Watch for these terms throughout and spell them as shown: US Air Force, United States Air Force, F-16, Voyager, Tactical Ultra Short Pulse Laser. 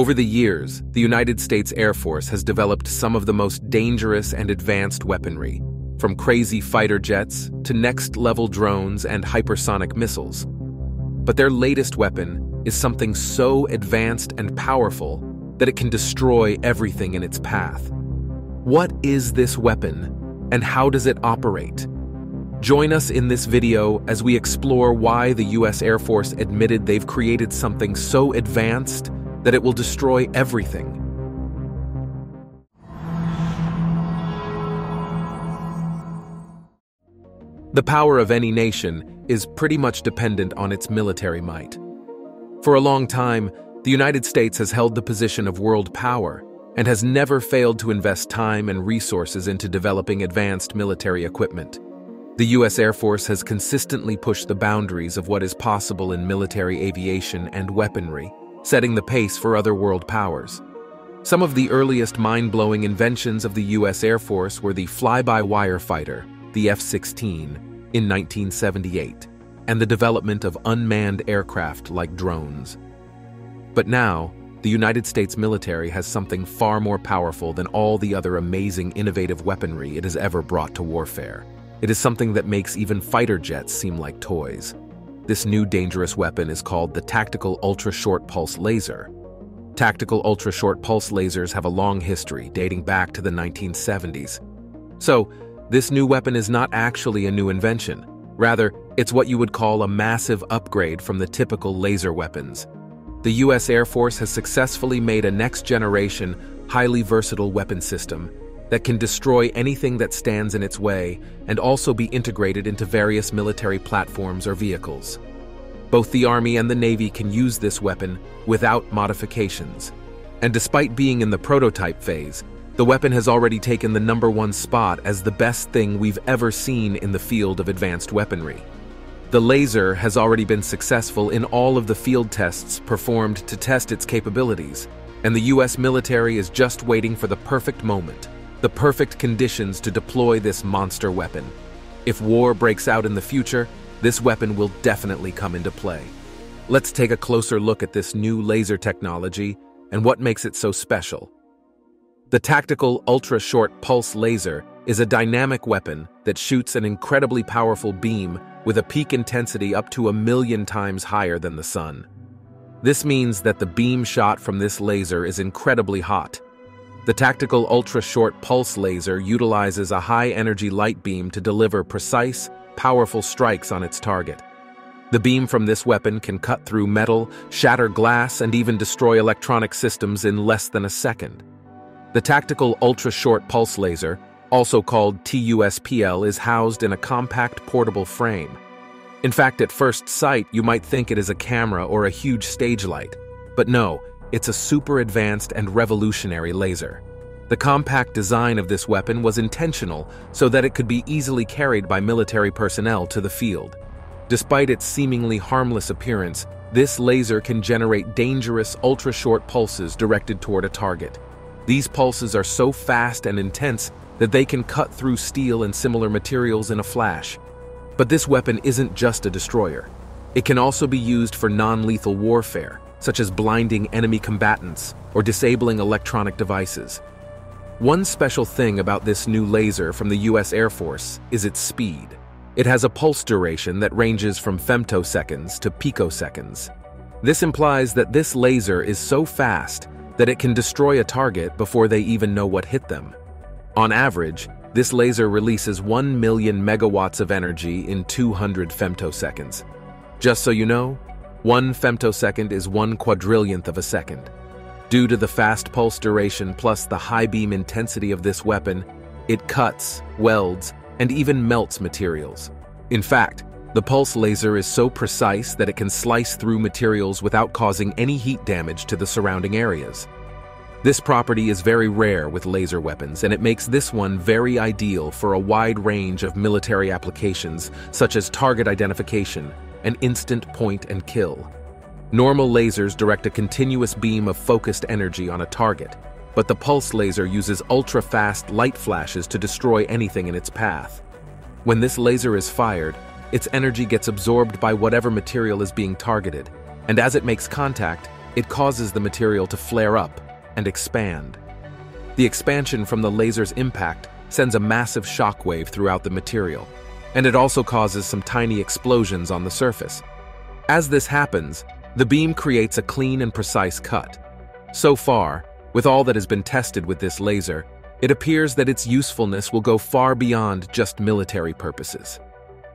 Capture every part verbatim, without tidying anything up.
Over the years, the United States Air Force has developed some of the most dangerous and advanced weaponry, from crazy fighter jets to next-level drones and hypersonic missiles. But their latest weapon is something so advanced and powerful that it can destroy everything in its path. What is this weapon, and how does it operate? Join us in this video as we explore why the U S Air Force admitted they've created something so advanced that it will destroy everything. The power of any nation is pretty much dependent on its military might. For a long time, the United States has held the position of world power and has never failed to invest time and resources into developing advanced military equipment. The U S Air Force has consistently pushed the boundaries of what is possible in military aviation and weaponry, setting the pace for other world powers. Some of the earliest mind-blowing inventions of the U S Air Force were the fly-by-wire fighter, the F sixteen, in nineteen seventy-eight, and the development of unmanned aircraft like drones. But now, the United States military has something far more powerful than all the other amazing innovative weaponry it has ever brought to warfare. It is something that makes even fighter jets seem like toys. This new dangerous weapon is called the Tactical Ultra Short Pulse Laser. Tactical Ultra Short Pulse Lasers have a long history, dating back to the nineteen seventies. So, this new weapon is not actually a new invention. Rather, it's what you would call a massive upgrade from the typical laser weapons. The U S Air Force has successfully made a next-generation, highly versatile weapon system that can destroy anything that stands in its way and also be integrated into various military platforms or vehicles. Both the Army and the Navy can use this weapon without modifications. And despite being in the prototype phase, the weapon has already taken the number one spot as the best thing we've ever seen in the field of advanced weaponry. The laser has already been successful in all of the field tests performed to test its capabilities, and the U S military is just waiting for the perfect moment, the perfect conditions to deploy this monster weapon. If war breaks out in the future, this weapon will definitely come into play. Let's take a closer look at this new laser technology and what makes it so special. The Tactical Ultra Short Pulse Laser is a dynamic weapon that shoots an incredibly powerful beam with a peak intensity up to a million times higher than the sun. This means that the beam shot from this laser is incredibly hot. The Tactical Ultra Short Pulse Laser utilizes a high-energy light beam to deliver precise, powerful strikes on its target. The beam from this weapon can cut through metal, shatter glass, and even destroy electronic systems in less than a second. The Tactical Ultra Short Pulse Laser, also called T U S P L, is housed in a compact portable frame. In fact, at first sight, you might think it is a camera or a huge stage light, but no, it's a super advanced and revolutionary laser. The compact design of this weapon was intentional so that it could be easily carried by military personnel to the field. Despite its seemingly harmless appearance, this laser can generate dangerous ultra-short pulses directed toward a target. These pulses are so fast and intense that they can cut through steel and similar materials in a flash. But this weapon isn't just a destroyer. It can also be used for non-lethal warfare, such as blinding enemy combatants or disabling electronic devices. One special thing about this new laser from the U S Air Force is its speed. It has a pulse duration that ranges from femtoseconds to picoseconds. This implies that this laser is so fast that it can destroy a target before they even know what hit them. On average, this laser releases one million megawatts of energy in two hundred femtoseconds. Just so you know, one femtosecond is one quadrillionth of a second. Due to the fast pulse duration plus the high beam intensity of this weapon, it cuts, welds, and even melts materials. In fact, the pulse laser is so precise that it can slice through materials without causing any heat damage to the surrounding areas. This property is very rare with laser weapons, and it makes this one very ideal for a wide range of military applications such as target identification, an instant point and kill. Normal lasers direct a continuous beam of focused energy on a target, but the pulse laser uses ultra-fast light flashes to destroy anything in its path. When this laser is fired, its energy gets absorbed by whatever material is being targeted, and as it makes contact, It causes the material to flare up and expand. The expansion from the laser's impact sends a massive shockwave throughout the material, and it also causes some tiny explosions on the surface. As this happens, the beam creates a clean and precise cut. So far, with all that has been tested with this laser, it appears that its usefulness will go far beyond just military purposes.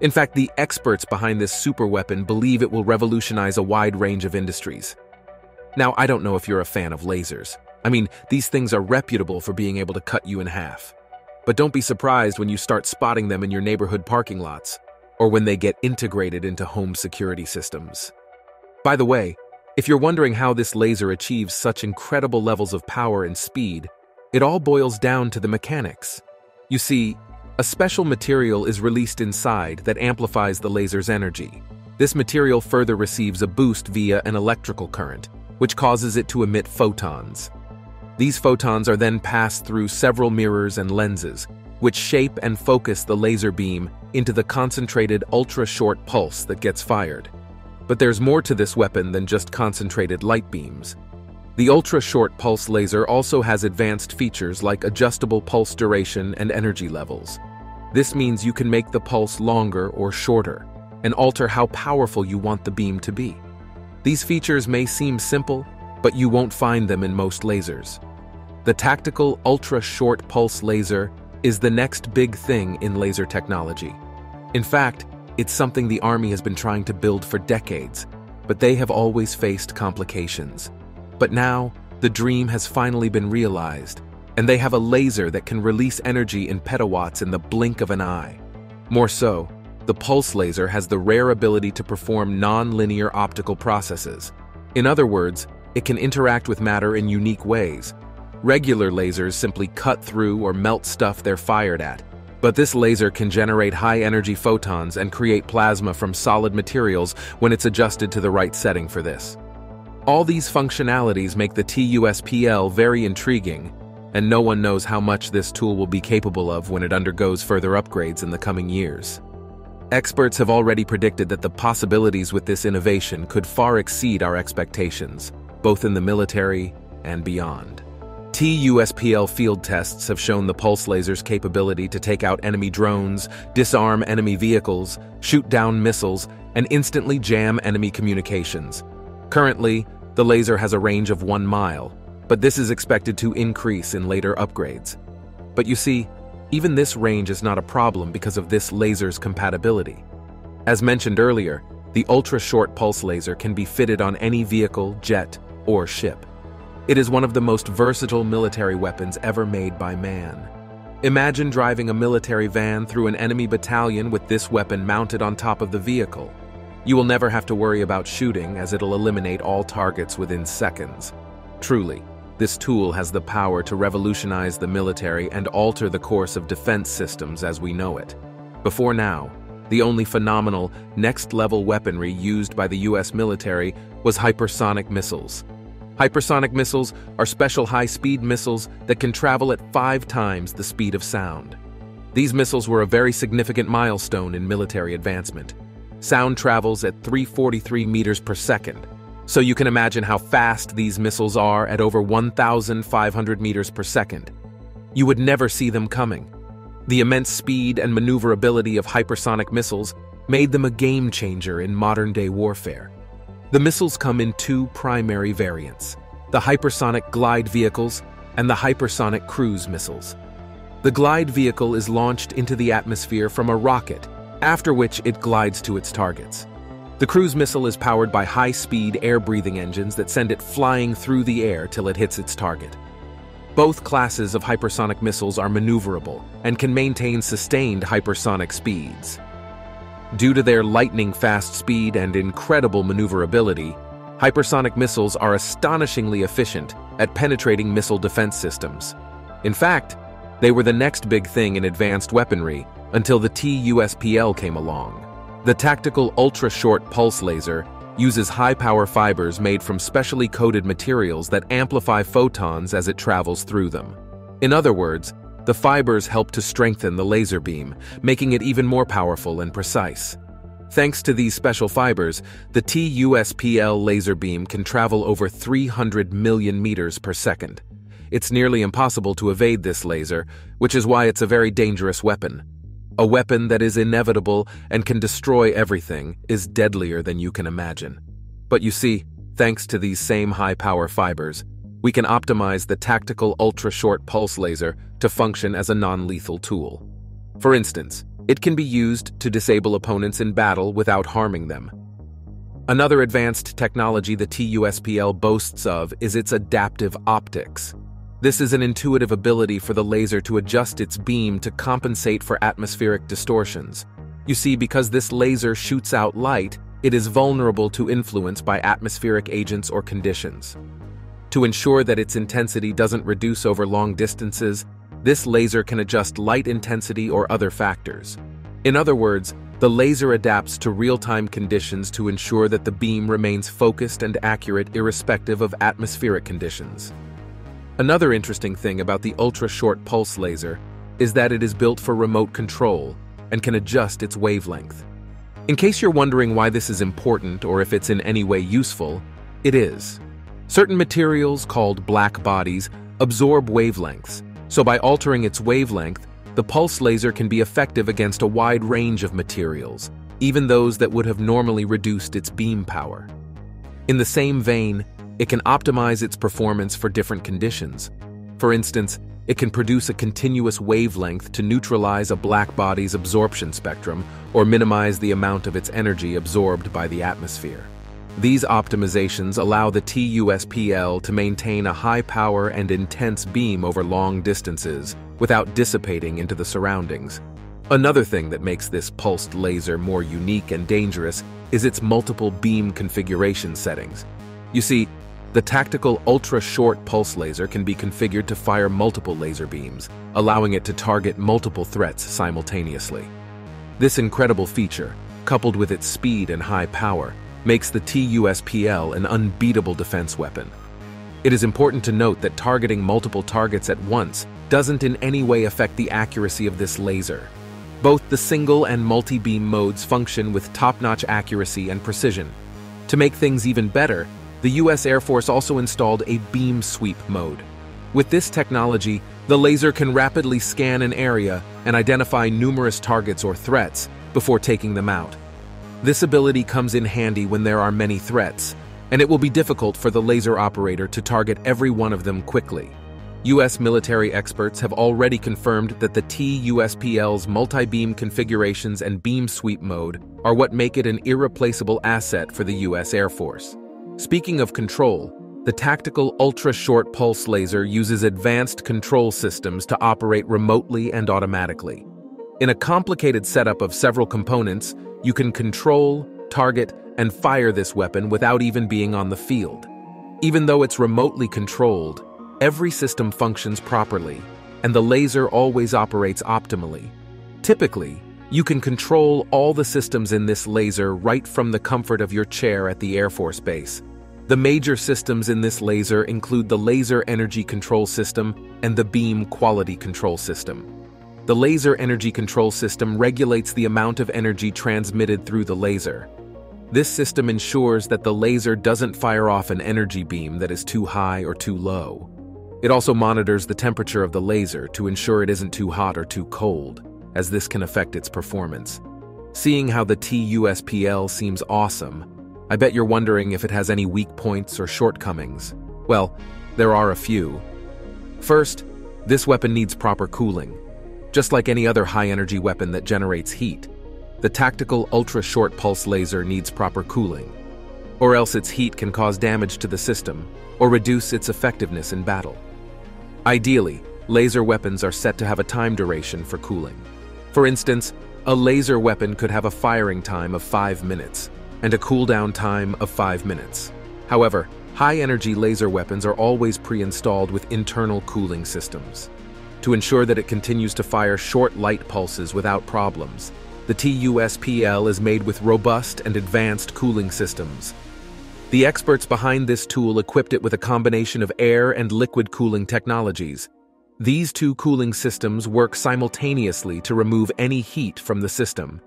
In fact, the experts behind this superweapon believe it will revolutionize a wide range of industries. Now, I don't know if you're a fan of lasers. I mean, these things are reputable for being able to cut you in half. But don't be surprised when you start spotting them in your neighborhood parking lots, or when they get integrated into home security systems. By the way, if you're wondering how this laser achieves such incredible levels of power and speed, it all boils down to the mechanics. You see, a special material is released inside that amplifies the laser's energy. This material further receives a boost via an electrical current, which causes it to emit photons. These photons are then passed through several mirrors and lenses, which shape and focus the laser beam into the concentrated ultra-short pulse that gets fired. But there's more to this weapon than just concentrated light beams. The ultra-short pulse laser also has advanced features like adjustable pulse duration and energy levels. This means you can make the pulse longer or shorter, and alter how powerful you want the beam to be. These features may seem simple, but you won't find them in most lasers. The Tactical Ultra Short Pulse Laser is the next big thing in laser technology. In fact, it's something the Army has been trying to build for decades, but they have always faced complications. But now, the dream has finally been realized, and they have a laser that can release energy in petawatts in the blink of an eye. More so, the pulse laser has the rare ability to perform non-linear optical processes. In other words, it can interact with matter in unique ways. Regular lasers simply cut through or melt stuff they're fired at, but this laser can generate high-energy photons and create plasma from solid materials when it's adjusted to the right setting for this. All these functionalities make the T U S P L very intriguing, and no one knows how much this tool will be capable of when it undergoes further upgrades in the coming years. Experts have already predicted that the possibilities with this innovation could far exceed our expectations, both in the military and beyond. T U S P L field tests have shown the pulse laser's capability to take out enemy drones, disarm enemy vehicles, shoot down missiles, and instantly jam enemy communications. Currently, the laser has a range of one mile, but this is expected to increase in later upgrades. But you see, even this range is not a problem because of this laser's compatibility. As mentioned earlier, the ultra-short pulse laser can be fitted on any vehicle, jet, or ship. It is one of the most versatile military weapons ever made by man. Imagine driving a military van through an enemy battalion with this weapon mounted on top of the vehicle. You will never have to worry about shooting, as it'll eliminate all targets within seconds. Truly, this tool has the power to revolutionize the military and alter the course of defense systems as we know it. Before now, the only phenomenal, next-level weaponry used by the U S military was hypersonic missiles. Hypersonic missiles are special high-speed missiles that can travel at five times the speed of sound. These missiles were a very significant milestone in military advancement. Sound travels at three hundred forty-three meters per second, so you can imagine how fast these missiles are at over one thousand five hundred meters per second. You would never see them coming. The immense speed and maneuverability of hypersonic missiles made them a game-changer in modern-day warfare. The missiles come in two primary variants: the hypersonic glide vehicles and the hypersonic cruise missiles. The glide vehicle is launched into the atmosphere from a rocket, after which it glides to its targets. The cruise missile is powered by high-speed air-breathing engines that send it flying through the air till it hits its target. Both classes of hypersonic missiles are maneuverable and can maintain sustained hypersonic speeds. Due to their lightning-fast speed and incredible maneuverability, hypersonic missiles are astonishingly efficient at penetrating missile defense systems. In fact, they were the next big thing in advanced weaponry until the T U S P L came along. The Tactical Ultra Short Pulse Laser uses high-power fibers made from specially coated materials that amplify photons as it travels through them. In other words, the fibers help to strengthen the laser beam, making it even more powerful and precise. Thanks to these special fibers, the T U S P L laser beam can travel over three hundred million meters per second. It's nearly impossible to evade this laser, which is why it's a very dangerous weapon. A weapon that is inevitable and can destroy everything is deadlier than you can imagine. But you see, thanks to these same high-power fibers, we can optimize the Tactical Ultra Short Pulse Laser to function as a non-lethal tool. For instance, it can be used to disable opponents in battle without harming them. Another advanced technology the T U S P L boasts of is its adaptive optics. This is an intuitive ability for the laser to adjust its beam to compensate for atmospheric distortions. You see, because this laser shoots out light, it is vulnerable to influence by atmospheric agents or conditions. To ensure that its intensity doesn't reduce over long distances, this laser can adjust light intensity or other factors. In other words, the laser adapts to real-time conditions to ensure that the beam remains focused and accurate irrespective of atmospheric conditions. Another interesting thing about the ultra-short pulse laser is that it is built for remote control and can adjust its wavelength. In case you're wondering why this is important or if it's in any way useful, it is. Certain materials, called black bodies, absorb wavelengths, so by altering its wavelength, the pulse laser can be effective against a wide range of materials, even those that would have normally reduced its beam power. In the same vein, it can optimize its performance for different conditions. For instance, it can produce a continuous wavelength to neutralize a black body's absorption spectrum or minimize the amount of its energy absorbed by the atmosphere. These optimizations allow the T U S P L to maintain a high power and intense beam over long distances without dissipating into the surroundings. Another thing that makes this pulsed laser more unique and dangerous is its multiple beam configuration settings. You see, the Tactical Ultra-Short Pulse Laser can be configured to fire multiple laser beams, allowing it to target multiple threats simultaneously. This incredible feature, coupled with its speed and high power, makes the T U S P L an unbeatable defense weapon. It is important to note that targeting multiple targets at once doesn't in any way affect the accuracy of this laser. Both the single and multi-beam modes function with top-notch accuracy and precision. To make things even better, the U S Air Force also installed a beam sweep mode. With this technology, the laser can rapidly scan an area and identify numerous targets or threats before taking them out. This ability comes in handy when there are many threats, and it will be difficult for the laser operator to target every one of them quickly. U S military experts have already confirmed that the T U S P L's multi-beam configurations and beam sweep mode are what make it an irreplaceable asset for the U S Air Force. Speaking of control, the Tactical Ultra-Short Pulse Laser uses advanced control systems to operate remotely and automatically. In a complicated setup of several components, you can control, target, and fire this weapon without even being on the field. Even though it's remotely controlled, every system functions properly, and the laser always operates optimally. Typically, you can control all the systems in this laser right from the comfort of your chair at the Air Force Base. The major systems in this laser include the Laser Energy Control System and the Beam Quality Control System. The Laser Energy Control System regulates the amount of energy transmitted through the laser. This system ensures that the laser doesn't fire off an energy beam that is too high or too low. It also monitors the temperature of the laser to ensure it isn't too hot or too cold, as this can affect its performance. Seeing how the T U S P L seems awesome, I bet you're wondering if it has any weak points or shortcomings. Well, there are a few. First, this weapon needs proper cooling. Just like any other high-energy weapon that generates heat, the Tactical Ultra-Short Pulse Laser needs proper cooling, or else its heat can cause damage to the system or reduce its effectiveness in battle. Ideally, laser weapons are set to have a time duration for cooling. For instance, a laser weapon could have a firing time of five minutes and a cooldown time of five minutes. However, high-energy laser weapons are always pre-installed with internal cooling systems. To ensure that it continues to fire short light pulses without problems, the T U S P L is made with robust and advanced cooling systems. The experts behind this tool equipped it with a combination of air and liquid cooling technologies. These two cooling systems work simultaneously to remove any heat from the system.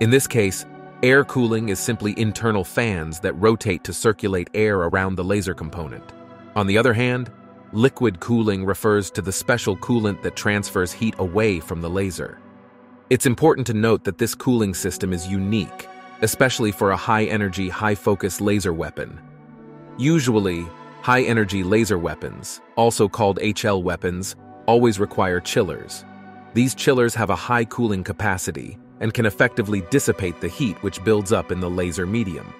In this case, Air cooling is simply internal fans that rotate to circulate air around the laser component. On the other hand, liquid cooling refers to the special coolant that transfers heat away from the laser. It's important to note that this cooling system is unique, especially for a high-energy, high-focus laser weapon. Usually, high-energy laser weapons, also called H L weapons, always require chillers. These chillers have a high cooling capacity and can effectively dissipate the heat which builds up in the laser medium.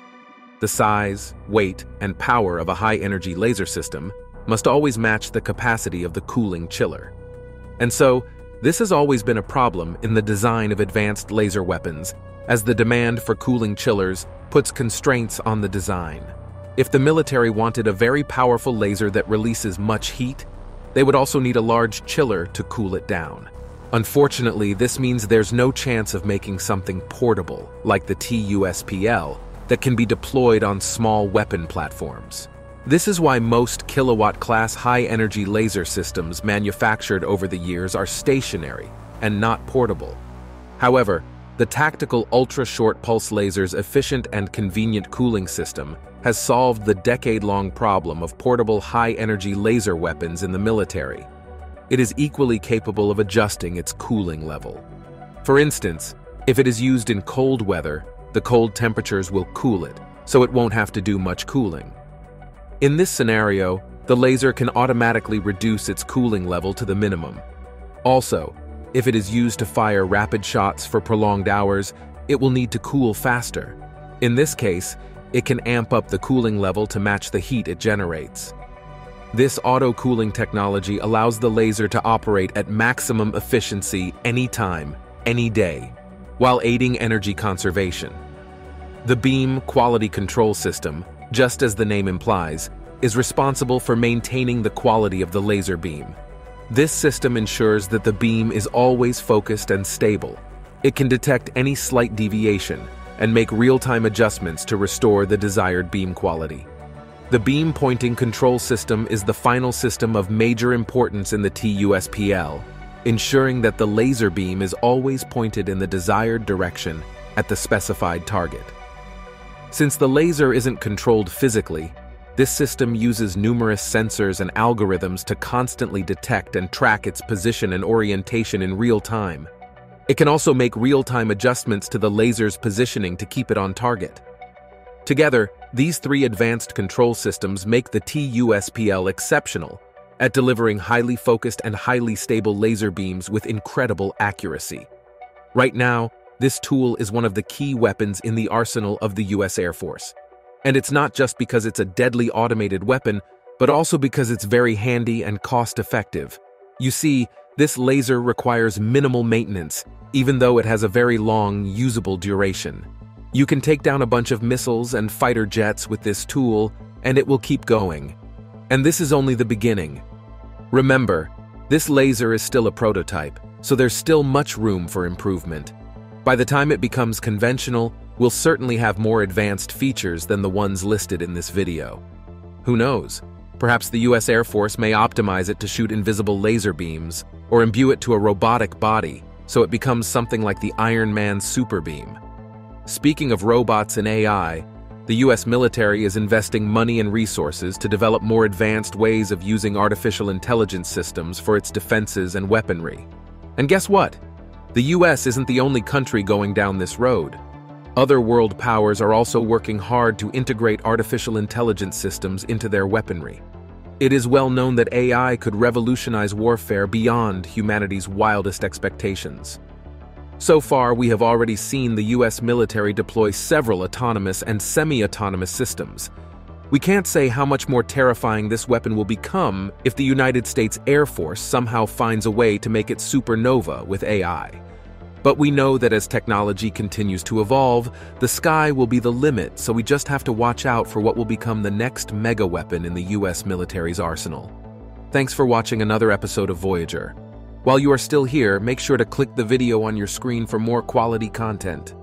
The size, weight, and power of a high-energy laser system must always match the capacity of the cooling chiller. And so, this has always been a problem in the design of advanced laser weapons, as the demand for cooling chillers puts constraints on the design. If the military wanted a very powerful laser that releases much heat, they would also need a large chiller to cool it down. Unfortunately, this means there's no chance of making something portable, like the T U S P L, that can be deployed on small weapon platforms. This is why most kilowatt-class high-energy laser systems manufactured over the years are stationary and not portable. However, the Tactical Ultra Short Pulse Laser's efficient and convenient cooling system has solved the decade-long problem of portable high-energy laser weapons in the military. It is equally capable of adjusting its cooling level. For instance, if it is used in cold weather, the cold temperatures will cool it, so it won't have to do much cooling. In this scenario, the laser can automatically reduce its cooling level to the minimum. Also, if it is used to fire rapid shots for prolonged hours, it will need to cool faster. In this case, it can amp up the cooling level to match the heat it generates. This auto-cooling technology allows the laser to operate at maximum efficiency anytime, any day, while aiding energy conservation. The beam quality control system, just as the name implies, is responsible for maintaining the quality of the laser beam. This system ensures that the beam is always focused and stable. It can detect any slight deviation and make real-time adjustments to restore the desired beam quality. The beam pointing control system is the final system of major importance in the T U S P L, ensuring that the laser beam is always pointed in the desired direction at the specified target. Since the laser isn't controlled physically, this system uses numerous sensors and algorithms to constantly detect and track its position and orientation in real time. It can also make real-time adjustments to the laser's positioning to keep it on target. Together, these three advanced control systems make the T U S P L exceptional at delivering highly focused and highly stable laser beams with incredible accuracy. Right now, this tool is one of the key weapons in the arsenal of the U S Air Force. And it's not just because it's a deadly automated weapon, but also because it's very handy and cost-effective. You see, this laser requires minimal maintenance, even though it has a very long, usable duration. You can take down a bunch of missiles and fighter jets with this tool, and it will keep going. And this is only the beginning. Remember, this laser is still a prototype, so there's still much room for improvement. By the time it becomes conventional, we'll certainly have more advanced features than the ones listed in this video. Who knows? Perhaps the U S Air Force may optimize it to shoot invisible laser beams, or imbue it to a robotic body so it becomes something like the Iron Man super beam. Speaking of robots and A I, the U S military is investing money and resources to develop more advanced ways of using artificial intelligence systems for its defenses and weaponry. And guess what? The U S isn't the only country going down this road. Other world powers are also working hard to integrate artificial intelligence systems into their weaponry. It is well known that A I could revolutionize warfare beyond humanity's wildest expectations. So far, we have already seen the U S military deploy several autonomous and semi-autonomous systems. We can't say how much more terrifying this weapon will become if the United States Air Force somehow finds a way to make it supernova with A I. But we know that as technology continues to evolve, the sky will be the limit, so we just have to watch out for what will become the next mega weapon in the U S military's arsenal. Thanks for watching another episode of Voyager. While you are still here, make sure to click the video on your screen for more quality content.